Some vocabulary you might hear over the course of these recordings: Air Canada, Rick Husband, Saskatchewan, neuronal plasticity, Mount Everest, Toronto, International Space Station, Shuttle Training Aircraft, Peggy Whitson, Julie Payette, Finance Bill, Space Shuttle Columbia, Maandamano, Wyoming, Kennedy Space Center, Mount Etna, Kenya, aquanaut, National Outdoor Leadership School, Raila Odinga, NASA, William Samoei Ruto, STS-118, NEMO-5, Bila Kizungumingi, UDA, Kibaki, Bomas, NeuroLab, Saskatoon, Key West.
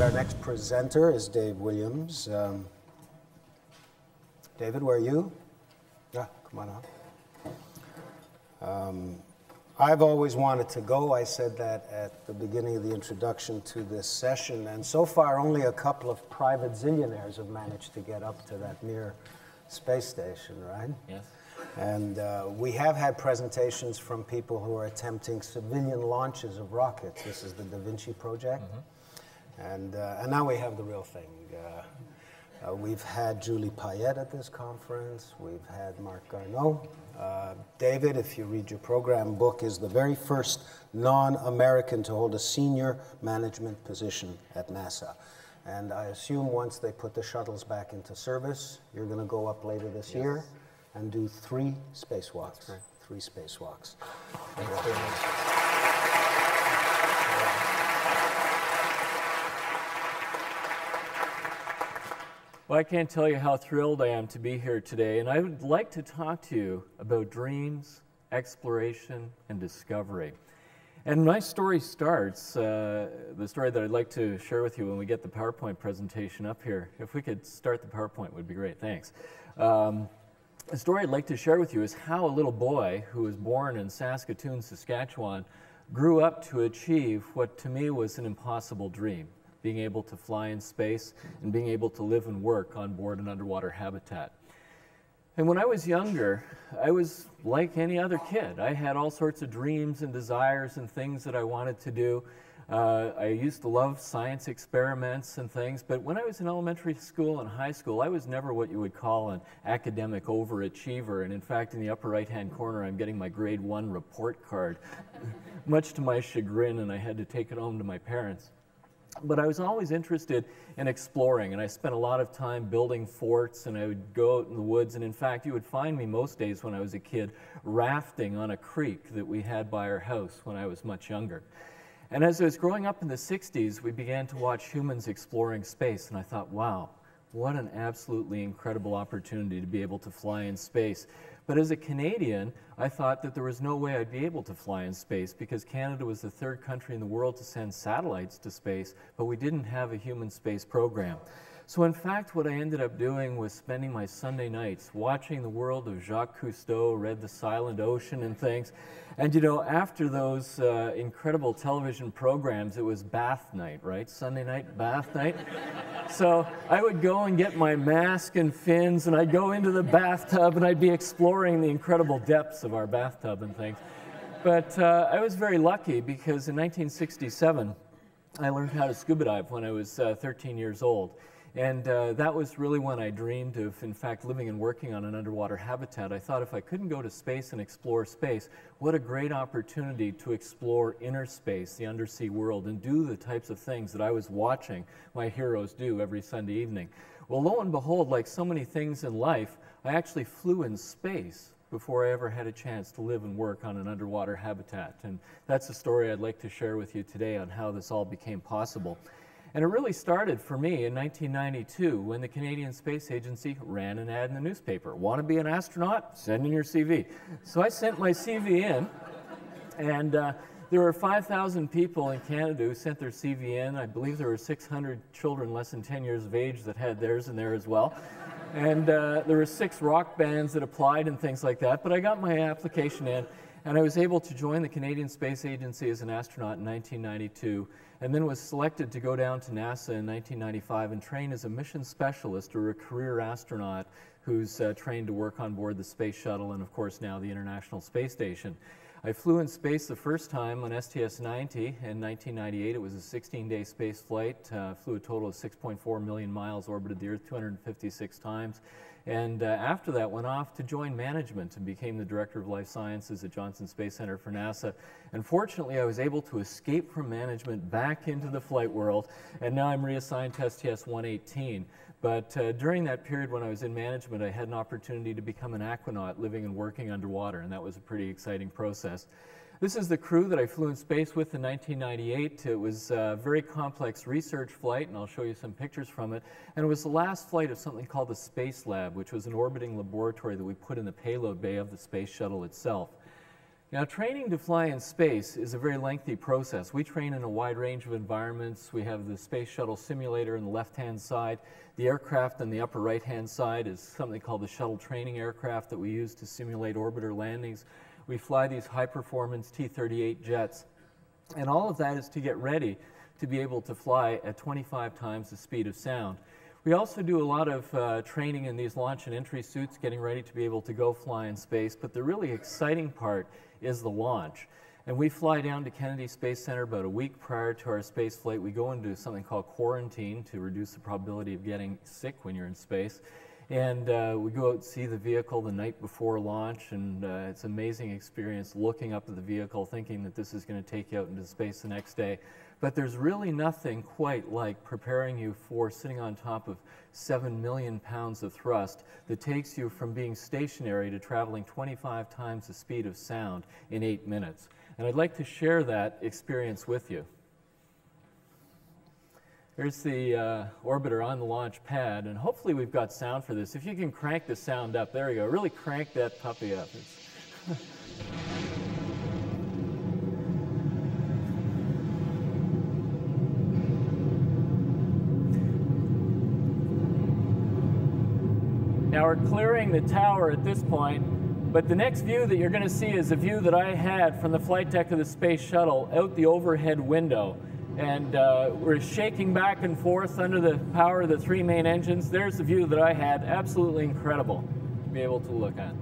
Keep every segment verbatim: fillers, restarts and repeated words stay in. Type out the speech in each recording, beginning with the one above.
Our next presenter is Dave Williams. Um, David, where are you? Yeah, come on up. Um, I've always wanted to go. I said that at the beginning of the introduction to this session, and so far only a couple of private zillionaires have managed to get up to that near space station, right? Yes. And uh, we have had presentations from people who are attempting civilian launches of rockets. This is the Da Vinci Project. Mm-hmm. And, uh, and now we have the real thing. Uh, uh, we've had Julie Payette at this conference. We've had Marc Garneau. Uh, David, if you read your program book, is the very first non-American to hold a senior management position at NASA. And I assume once they put the shuttles back into service, you're going to go up later this yes. year and do three spacewalks. Right. Three spacewalks. Thanks yeah. very much. Well, I can't tell you how thrilled I am to be here today, and I would like to talk to you about dreams, exploration, and discovery. And my story starts, uh, the story that I'd like to share with you when we get the PowerPoint presentation up here. If we could start the PowerPoint, would be great, thanks. Um, the story I'd like to share with you is how a little boy who was born in Saskatoon, Saskatchewan, grew up to achieve what to me was an impossible dream. Being able to fly in space, and being able to live and work on board an underwater habitat. And when I was younger, I was like any other kid. I had all sorts of dreams and desires and things that I wanted to do. Uh, I used to love science experiments and things, but when I was in elementary school and high school, I was never what you would call an academic overachiever. And in fact, in the upper right-hand corner, I'm getting my grade one report card, much to my chagrin, and I had to take it home to my parents. But I was always interested in exploring, and I spent a lot of time building forts, and I would go out in the woods, and in fact, you would find me most days when I was a kid rafting on a creek that we had by our house when I was much younger. And as I was growing up in the sixties, we began to watch humans exploring space, and I thought, wow, what an absolutely incredible opportunity to be able to fly in space. But as a Canadian, I thought that there was no way I'd be able to fly in space because Canada was the third country in the world to send satellites to space, but we didn't have a human space program. So in fact, what I ended up doing was spending my Sunday nights watching the world of Jacques Cousteau, read The Silent Ocean and things. And you know, after those uh, incredible television programs, it was bath night, right? Sunday night, bath night. So I would go and get my mask and fins, and I'd go into the bathtub, and I'd be exploring the incredible depths of our bathtub and things. But uh, I was very lucky because in nineteen sixty-seven, I learned how to scuba dive when I was uh, thirteen years old. And uh, that was really when I dreamed of, in fact, living and working on an underwater habitat. I thought if I couldn't go to space and explore space, what a great opportunity to explore inner space, the undersea world, and do the types of things that I was watching my heroes do every Sunday evening. Well, lo and behold, like so many things in life, I actually flew in space before I ever had a chance to live and work on an underwater habitat. And that's the story I'd like to share with you today on how this all became possible. And it really started for me in nineteen ninety-two when the Canadian Space Agency ran an ad in the newspaper. Want to be an astronaut? Send in your C V. So I sent my C V in, and uh, there were five thousand people in Canada who sent their C V in. I believe there were six hundred children less than ten years of age that had theirs in there as well. And uh, there were six rock bands that applied and things like that, but I got my application in, and I was able to join the Canadian Space Agency as an astronaut in nineteen ninety-two, and then was selected to go down to NASA in nineteen ninety-five and train as a mission specialist or a career astronaut who's uh, trained to work on board the Space Shuttle and, of course, now the International Space Station. I flew in space the first time on S T S ninety in nineteen ninety-eight. It was a sixteen-day space flight. Uh, flew a total of six point four million miles, orbited the Earth two hundred fifty-six times. And uh, after that, went off to join management and became the Director of Life Sciences at Johnson Space Center for NASA. And fortunately, I was able to escape from management back into the flight world, and now I'm reassigned to S T S one eighteen. But uh, during that period when I was in management, I had an opportunity to become an aquanaut, living and working underwater, and that was a pretty exciting process. This is the crew that I flew in space with in nineteen ninety-eight. It was a very complex research flight, and I'll show you some pictures from it. And it was the last flight of something called the Space Lab, which was an orbiting laboratory that we put in the payload bay of the space shuttle itself. Now, training to fly in space is a very lengthy process. We train in a wide range of environments. We have the space shuttle simulator on the left-hand side. The aircraft on the upper right-hand side is something called the Shuttle Training Aircraft that we use to simulate orbiter landings. We fly these high-performance T thirty-eight jets. And all of that is to get ready to be able to fly at twenty-five times the speed of sound. We also do a lot of uh, training in these launch and entry suits, getting ready to be able to go fly in space, but the really exciting part is the launch. And we fly down to Kennedy Space Center about a week prior to our space flight. We go into something called quarantine to reduce the probability of getting sick when you're in space. And uh, we go out and see the vehicle the night before launch, and uh, it's an amazing experience looking up at the vehicle, thinking that this is going to take you out into space the next day. But there's really nothing quite like preparing you for sitting on top of seven million pounds of thrust that takes you from being stationary to traveling twenty-five times the speed of sound in eight minutes. And I'd like to share that experience with you. Here's the uh, orbiter on the launch pad, and hopefully we've got sound for this. If you can crank the sound up, there you go. Really crank that puppy up. It's Now we're clearing the tower at this point, but the next view that you're going to see is a view that I had from the flight deck of the space shuttle out the overhead window. And uh, we're shaking back and forth under the power of the three main engines. There's the view that I had. Absolutely incredible to be able to look at.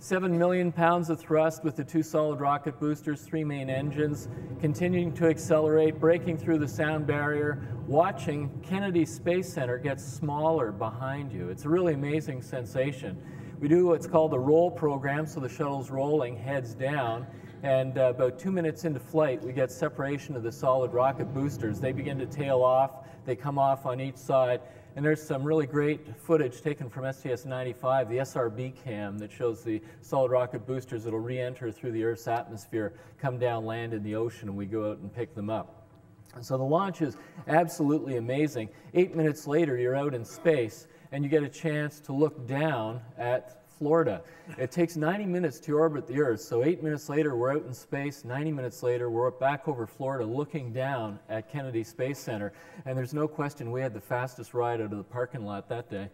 Seven million pounds of thrust with the two solid rocket boosters, three main engines, continuing to accelerate, breaking through the sound barrier, watching Kennedy Space Center get smaller behind you. It's a really amazing sensation. We do what's called a roll program, so the shuttle's rolling heads down, and uh, about two minutes into flight, we get separation of the solid rocket boosters. They begin to tail off, they come off on each side, and there's some really great footage taken from S T S ninety-five, the S R B cam, that shows the solid rocket boosters that'll re-enter through the Earth's atmosphere, come down, land in the ocean, and we go out and pick them up. And so the launch is absolutely amazing. Eight minutes later, you're out in space, and you get a chance to look down at Florida. It takes ninety minutes to orbit the Earth, so eight minutes later we're out in space, ninety minutes later we're back over Florida looking down at Kennedy Space Center, and there's no question we had the fastest ride out of the parking lot that day.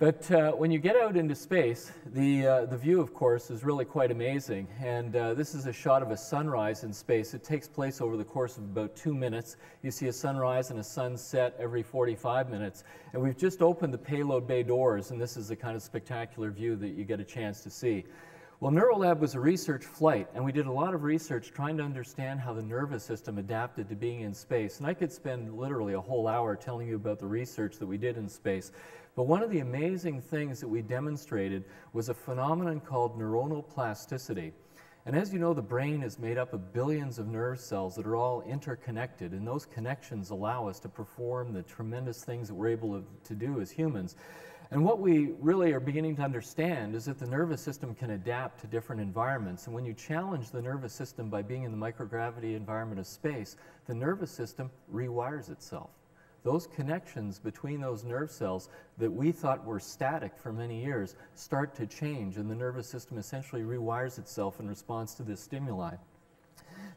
But uh, when you get out into space, the, uh, the view, of course, is really quite amazing. And uh, this is a shot of a sunrise in space. It takes place over the course of about two minutes. You see a sunrise and a sunset every forty-five minutes. And we've just opened the payload bay doors, and this is the kind of spectacular view that you get a chance to see. Well, NeuroLab was a research flight, and we did a lot of research trying to understand how the nervous system adapted to being in space. And I could spend literally a whole hour telling you about the research that we did in space. But one of the amazing things that we demonstrated was a phenomenon called neuronal plasticity. And as you know, the brain is made up of billions of nerve cells that are all interconnected, and those connections allow us to perform the tremendous things that we're able to do as humans. And what we really are beginning to understand is that the nervous system can adapt to different environments. And when you challenge the nervous system by being in the microgravity environment of space, the nervous system rewires itself. Those connections between those nerve cells that we thought were static for many years start to change, and the nervous system essentially rewires itself in response to this stimuli.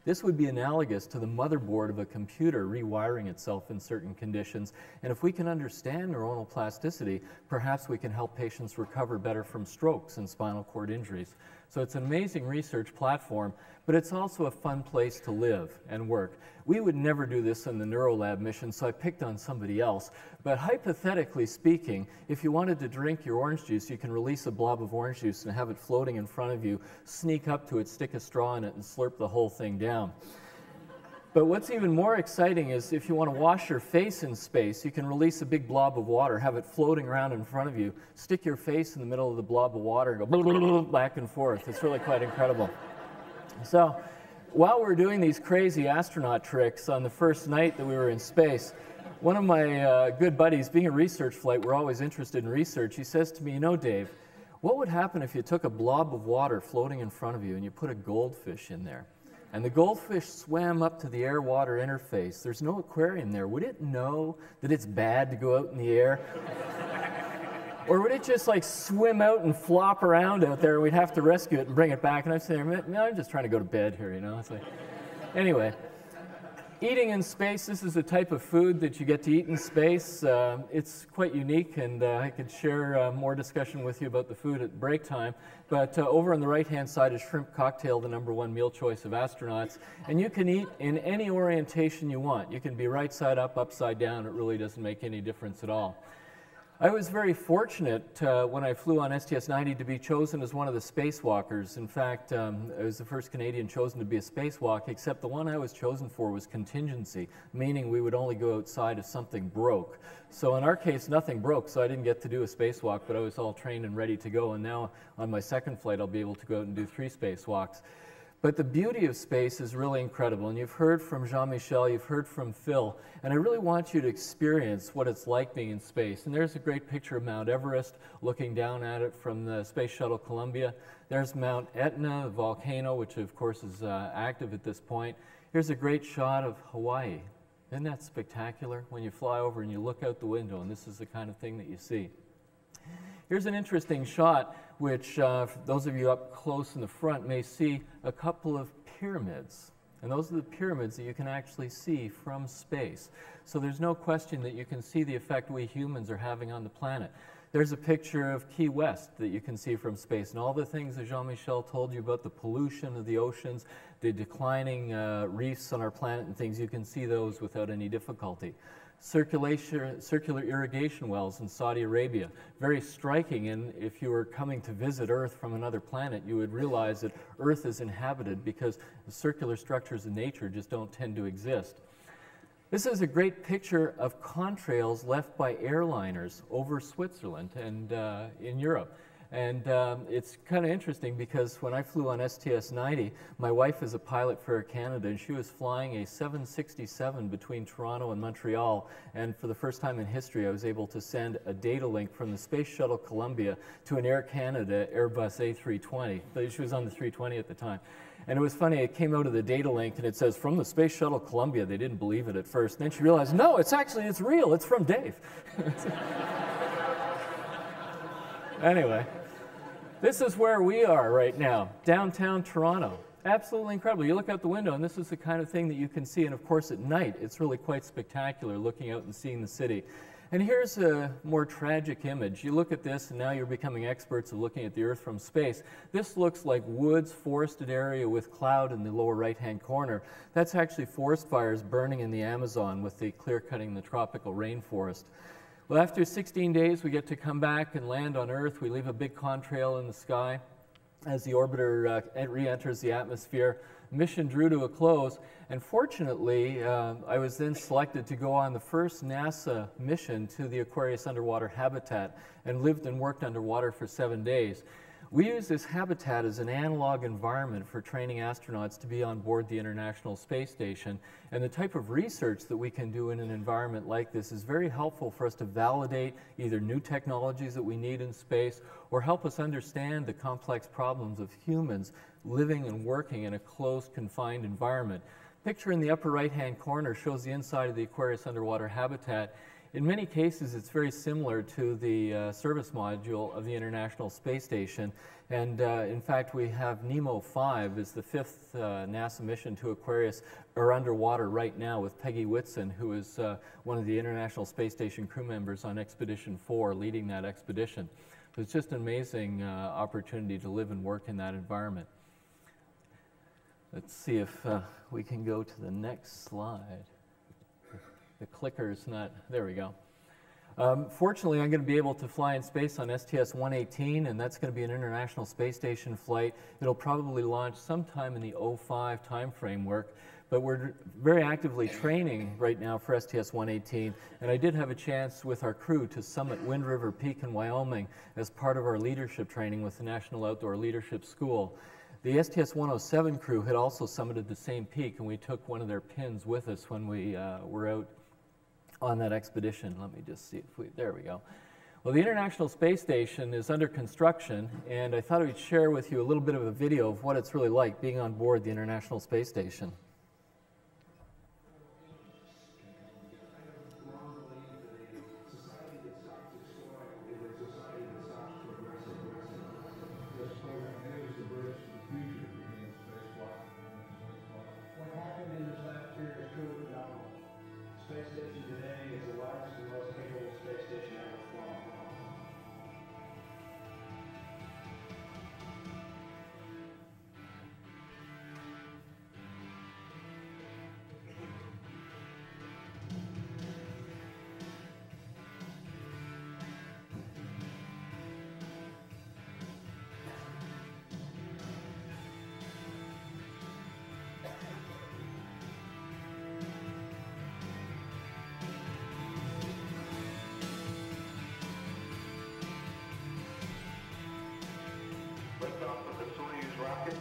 This would be analogous to the motherboard of a computer rewiring itself in certain conditions. And if we can understand neuronal plasticity, perhaps we can help patients recover better from strokes and spinal cord injuries. So it's an amazing research platform, but it's also a fun place to live and work. We would never do this in the NeuroLab mission, so I picked on somebody else. But hypothetically speaking, if you wanted to drink your orange juice, you can release a blob of orange juice and have it floating in front of you, sneak up to it, stick a straw in it, and slurp the whole thing down. But what's even more exciting is if you want to wash your face in space, you can release a big blob of water, have it floating around in front of you, stick your face in the middle of the blob of water, and go back and forth. It's really quite incredible. So while we're doing these crazy astronaut tricks on the first night that we were in space, one of my uh, good buddies, being a research flight, we're always interested in research, he says to me, you know, Dave, what would happen if you took a blob of water floating in front of you and you put a goldfish in there? And the goldfish swam up to the air-water interface. There's no aquarium there. Would it know that it's bad to go out in the air? Or would it just like swim out and flop around out there? We'd have to rescue it and bring it back. And I'm saying, no, I'm just trying to go to bed here, you know? It's like, anyway, eating in space, this is a type of food that you get to eat in space. Uh, it's quite unique, and uh, I could share uh, more discussion with you about the food at break time. But uh, over on the right-hand side is shrimp cocktail, the number one meal choice of astronauts. And you can eat in any orientation you want. You can be right side up, upside down. It really doesn't make any difference at all. I was very fortunate uh, when I flew on S T S ninety to be chosen as one of the spacewalkers. In fact, um, I was the first Canadian chosen to be a spacewalk, except the one I was chosen for was contingency, meaning we would only go outside if something broke. So in our case, nothing broke, so I didn't get to do a spacewalk, but I was all trained and ready to go, and now on my second flight I'll be able to go out and do three spacewalks. But the beauty of space is really incredible, and you've heard from Jean-Michel, you've heard from Phil, and I really want you to experience what it's like being in space. And there's a great picture of Mount Everest, looking down at it from the Space Shuttle Columbia. There's Mount Etna, a volcano, which of course is uh, active at this point. Here's a great shot of Hawaii. Isn't that spectacular? When you fly over and you look out the window, and this is the kind of thing that you see. Here's an interesting shot, which uh, those of you up close in the front may see a couple of pyramids. And those are the pyramids that you can actually see from space. So there's no question that you can see the effect we humans are having on the planet. There's a picture of Key West that you can see from space, and all the things that Jean-Michel told you about the pollution of the oceans, the declining uh, reefs on our planet and things, you can see those without any difficulty. Circulation, circular irrigation wells in Saudi Arabia. Very striking, and if you were coming to visit Earth from another planet, you would realize that Earth is inhabited because the circular structures in nature just don't tend to exist. This is a great picture of contrails left by airliners over Switzerland and uh, in Europe. And um, it's kind of interesting because when I flew on S T S ninety, my wife is a pilot for Air Canada, and she was flying a seven sixty-seven between Toronto and Montreal. And for the first time in history, I was able to send a data link from the Space Shuttle Columbia to an Air Canada Airbus A three twenty. She was on the three twenty at the time. And it was funny, it came out of the data link, and it says, from the Space Shuttle Columbia. They didn't believe it at first. Then she realized, no, it's actually, it's real. It's from Dave. Anyway. This is where we are right now, downtown Toronto. Absolutely incredible. You look out the window, and this is the kind of thing that you can see. And of course, at night, it's really quite spectacular looking out and seeing the city. And here's a more tragic image. You look at this, and now you're becoming experts of looking at the Earth from space. This looks like woods, forested area with cloud in the lower right-hand corner. That's actually forest fires burning in the Amazon with the clear-cutting the tropical rainforest. Well, after sixteen days, we get to come back and land on Earth. We leave a big contrail in the sky as the orbiter uh, re-enters the atmosphere. Mission drew to a close, and fortunately, uh, I was then selected to go on the first NASA mission to the Aquarius underwater habitat and lived and worked underwater for seven days. We use this habitat as an analog environment for training astronauts to be on board the International Space Station, and the type of research that we can do in an environment like this is very helpful for us to validate either new technologies that we need in space or help us understand the complex problems of humans living and working in a closed, confined environment. The picture in the upper right-hand corner shows the inside of the Aquarius underwater habitat. In many cases, it's very similar to the uh, service module of the International Space Station. And uh, in fact, we have NEMO five is the fifth uh, NASA mission to Aquarius, or underwater right now with Peggy Whitson, who is uh, one of the International Space Station crew members on Expedition four, leading that expedition. So it's just an amazing uh, opportunity to live and work in that environment. Let's see if uh, we can go to the next slide. The clicker's not, there we go. Um, fortunately, I'm going to be able to fly in space on S T S one eighteen, and that's going to be an International Space Station flight. It'll probably launch sometime in the oh five time framework, but we're very actively training right now for S T S one eighteen, and I did have a chance with our crew to summit Wind River Peak in Wyoming as part of our leadership training with the National Outdoor Leadership School. The S T S one oh seven crew had also summited the same peak, and we took one of their pins with us when we uh, were out on that expedition. Let me just see if we, there we go. Well, the International Space Station is under construction, and I thought I would share with you a little bit of a video of what it's really like being on board the International Space Station.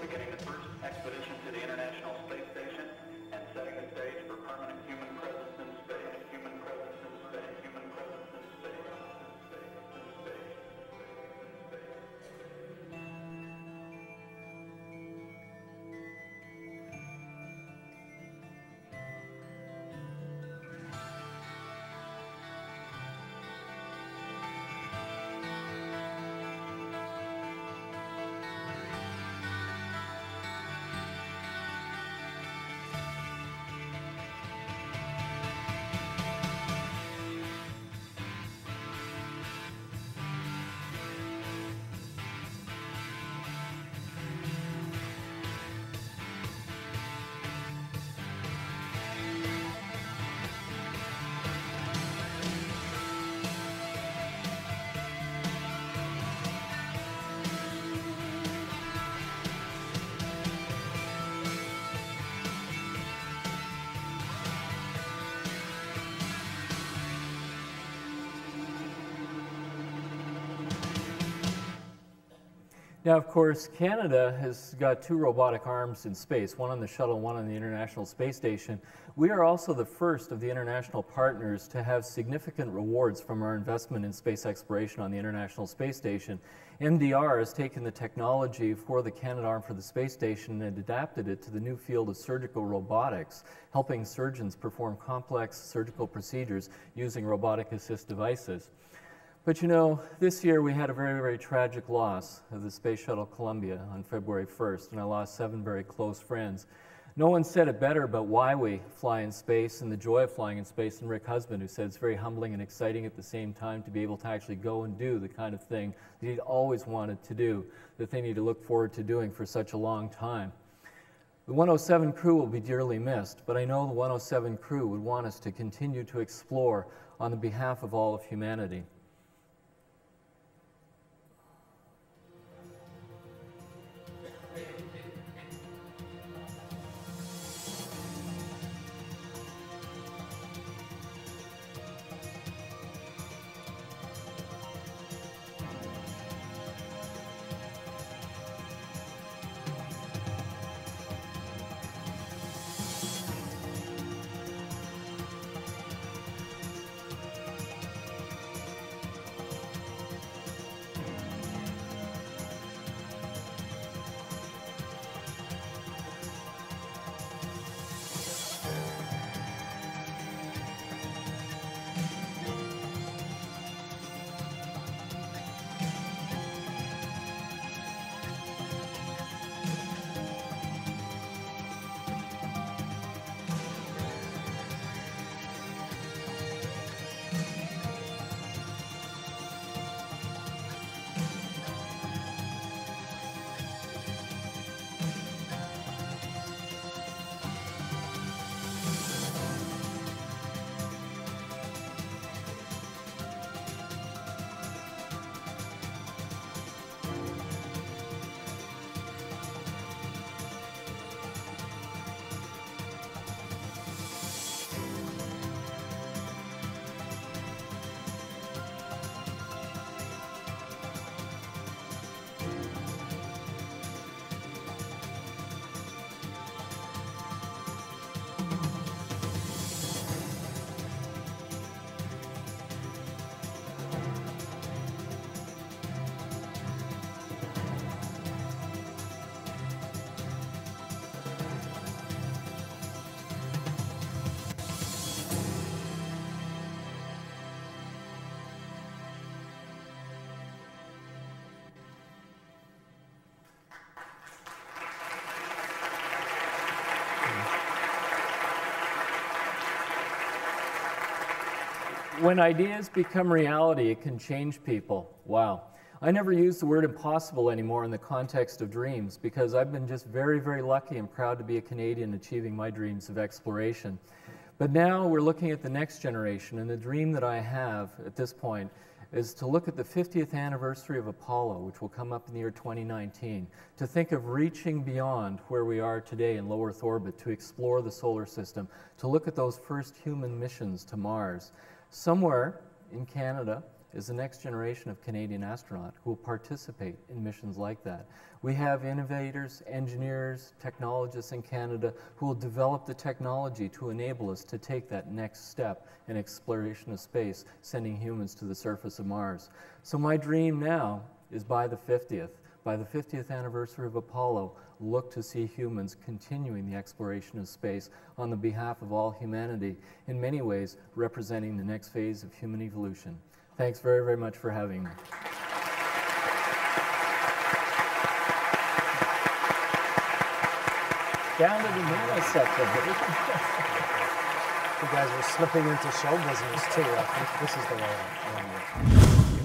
Beginning the first expedition to the International Space Station and setting the stage for permanent human presence in space, human presence in space, human presence in space, space, space, Now, of course, Canada has got two robotic arms in space, one on the shuttle, one on the International Space Station. We are also the first of the international partners to have significant rewards from our investment in space exploration on the International Space Station. M D R has taken the technology for the Canada arm for the space station and adapted it to the new field of surgical robotics, helping surgeons perform complex surgical procedures using robotic-assist devices. But you know, this year we had a very, very tragic loss of the Space Shuttle Columbia on February first, and I lost seven very close friends. No one said it better about why we fly in space and the joy of flying in space than Rick Husband, who said it's very humbling and exciting at the same time to be able to actually go and do the kind of thing that he'd always wanted to do, the thing he'd looked forward to doing for such a long time. The one oh seven crew will be dearly missed, but I know the one oh seven crew would want us to continue to explore on the behalf of all of humanity. when ideas become reality, it can change people. Wow. I never use the word impossible anymore in the context of dreams, because I've been just very, very lucky and proud to be a Canadian achieving my dreams of exploration. But now we're looking at the next generation, and the dream that I have at this point is to look at the fiftieth anniversary of Apollo, which will come up in the year twenty nineteen, to think of reaching beyond where we are today in low Earth orbit, to explore the solar system, to look at those first human missions to Mars. Somewhere in Canada is the next generation of Canadian astronauts who will participate in missions like that. We have innovators, engineers, technologists in Canada who will develop the technology to enable us to take that next step in exploration of space, sending humans to the surface of Mars. So my dream now is by the fiftieth, by the fiftieth anniversary of Apollo, look to see humans continuing the exploration of space on the behalf of all humanity, in many ways representing the next phase of human evolution. Thanks very, very much for having me. Down to the middle section. You guys were slipping into show business too. I think this is the way.